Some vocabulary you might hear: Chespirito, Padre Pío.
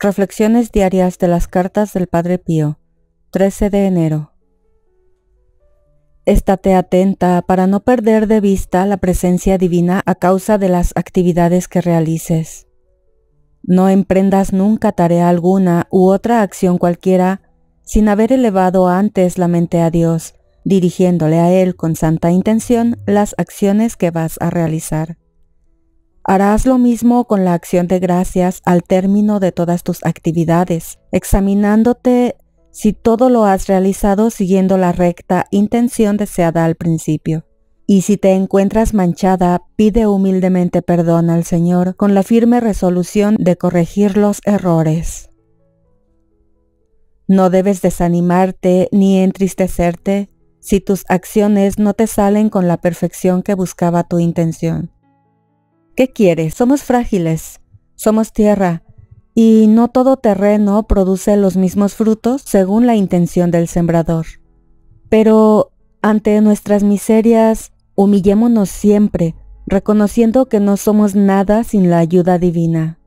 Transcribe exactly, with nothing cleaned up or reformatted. Reflexiones diarias de las cartas del Padre Pío, trece de enero. Estate atenta para no perder de vista la presencia divina a causa de las actividades que realices. No emprendas nunca tarea alguna u otra acción cualquiera sin haber elevado antes la mente a Dios, dirigiéndole a Él con santa intención las acciones que vas a realizar. Harás lo mismo con la acción de gracias al término de todas tus actividades, examinándote si todo lo has realizado siguiendo la recta intención deseada al principio. Y si te encuentras manchada, pide humildemente perdón al Señor con la firme resolución de corregir los errores. No debes desanimarte ni entristecerte si tus acciones no te salen con la perfección que buscaba tu intención. ¿Qué quieres? Somos frágiles, somos tierra, y no todo terreno produce los mismos frutos según la intención del sembrador. Pero ante nuestras miserias, humillémonos siempre, reconociendo que no somos nada sin la ayuda divina.